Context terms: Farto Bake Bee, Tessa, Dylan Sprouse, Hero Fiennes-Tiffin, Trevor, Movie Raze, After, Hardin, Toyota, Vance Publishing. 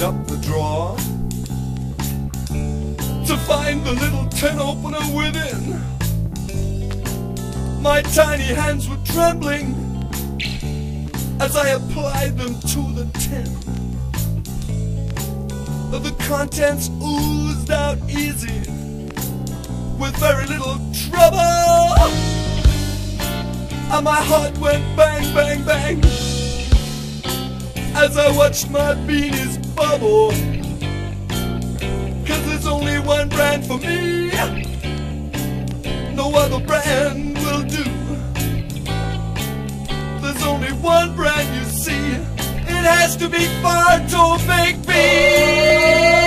opened up the drawer to find the little tin opener within. My tiny hands were trembling as I applied them to the tin. The contents oozed out easy with very little trouble, and my heart went bang, bang, bang as I watched my beanies bubble. 'Cause there's only one brand for me, no other brand will do. There's only one brand, you see, it has to be Farto Bake Bee.